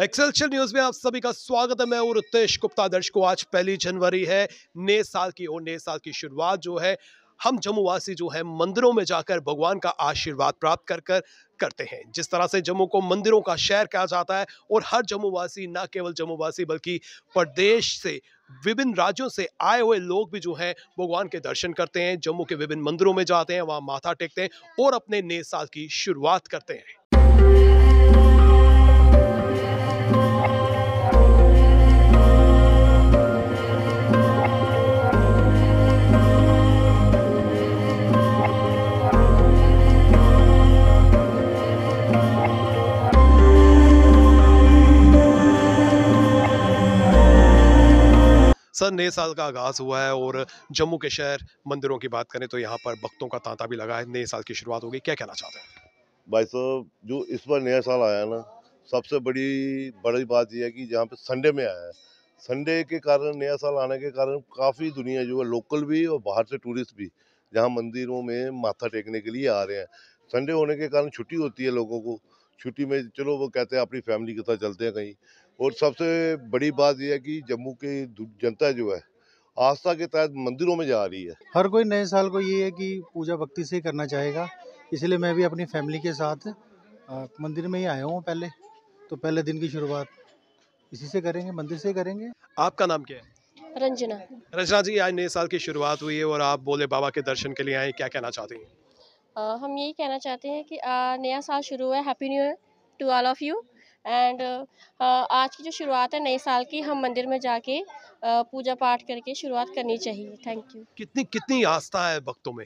Excelsior news में आप सभी का स्वागत है। मैं हूं ऋतेश गुप्ता। दर्शकों, आज 1 जनवरी है, नए साल की और नए साल की शुरुआत जो है हम जम्मूवासी जो है मंदिरों में जाकर भगवान का आशीर्वाद प्राप्त करते हैं। जिस तरह से जम्मू को मंदिरों का शहर कहा जाता है और हर जम्मूवासी, ना केवल जम्मूवासी बल्कि प्रदेश से, विभिन्न राज्यों से आए हुए लोग भी जो हैं भगवान के दर्शन करते हैं, जम्मू के विभिन्न मंदिरों में जाते हैं, वहाँ माथा टेकते हैं और अपने नए साल की शुरुआत करते हैं। सर, नए साल का आगाज़ हुआ है और जम्मू के शहर मंदिरों की बात करें तो यहाँ पर भक्तों का तांता भी लगा है। नए साल की शुरुआत हो गई, क्या कहना चाहते हैं? भाई साहब, जो इस बार नया साल आया ना, सबसे बड़ी बात यह है कि जहाँ पे संडे में आया है, संडे के कारण, नया साल आने के कारण काफ़ी दुनिया जो है लोकल भी और बाहर से टूरिस्ट भी जहाँ मंदिरों में माथा टेकने के लिए आ रहे हैं। संडे होने के कारण छुट्टी होती है लोगों को, छुट्टी में चलो वो कहते हैं अपनी फैमिली के साथ चलते हैं कहीं। और सबसे बड़ी बात यह है कि जम्मू की जनता जो है आस्था के तहत मंदिरों में जा रही है। हर कोई नए साल को ये है कि पूजा भक्ति से ही करना चाहेगा, इसलिए मैं भी अपनी फैमिली के साथ मंदिर में ही आया हूँ। पहले तो पहले दिन की शुरुआत इसी से करेंगे, मंदिर से ही करेंगे। आपका नाम क्या है? रंजना। रंजना जी, आज नए साल की शुरुआत हुई है और आप बोले बाबा के दर्शन के लिए आए, क्या कहना चाहती हैं? हम यही कहना चाहते हैं कि नया साल शुरू हुआ है। Happy new year to all of you. And आज की जो शुरुआत है नए साल की, हम मंदिर में जाके पूजा पाठ करके शुरुआत करनी चाहिए। Thank you. कितनी आस्था है भक्तों में?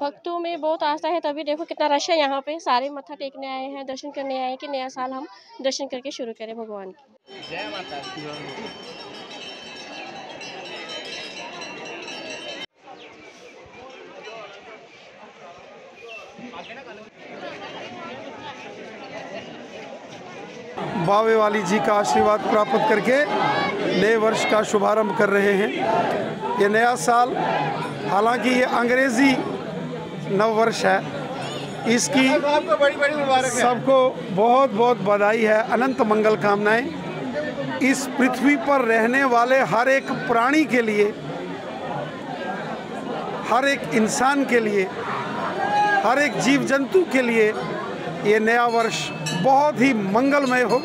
भक्तों में बहुत आस्था है, तभी देखो कितना रश है यहाँ पे। सारे मत्था टेकने आए हैं, दर्शन करने आए हैं कि नया साल हम दर्शन करके शुरू करें भगवान की। जय माता दी। बावे वाली जी का आशीर्वाद प्राप्त करके नए वर्ष का शुभारंभ कर रहे हैं। ये नया साल, हालांकि ये अंग्रेजी नववर्ष है, इसकी सबको बहुत बहुत बधाई है, अनंत मंगल कामनाएं। इस पृथ्वी पर रहने वाले हर एक प्राणी के लिए, हर एक इंसान के लिए, हर एक जीव जंतु के लिए ये नया वर्ष बहुत ही मंगलमय हो।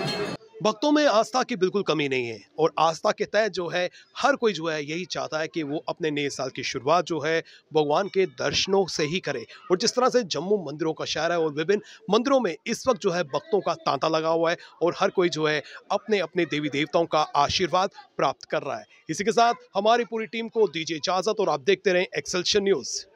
भक्तों में आस्था की बिल्कुल कमी नहीं है और आस्था के तहत जो है हर कोई जो है यही चाहता है कि वो अपने नए साल की शुरुआत जो है भगवान के दर्शनों से ही करे। और जिस तरह से जम्मू मंदिरों का शहर है और विभिन्न मंदिरों में इस वक्त जो है भक्तों का तांता लगा हुआ है और हर कोई जो है अपने अपने देवी देवताओं का आशीर्वाद प्राप्त कर रहा है। इसी के साथ हमारी पूरी टीम को दीजिए इजाज़त और आप देखते रहें एक्सेलसियर न्यूज़।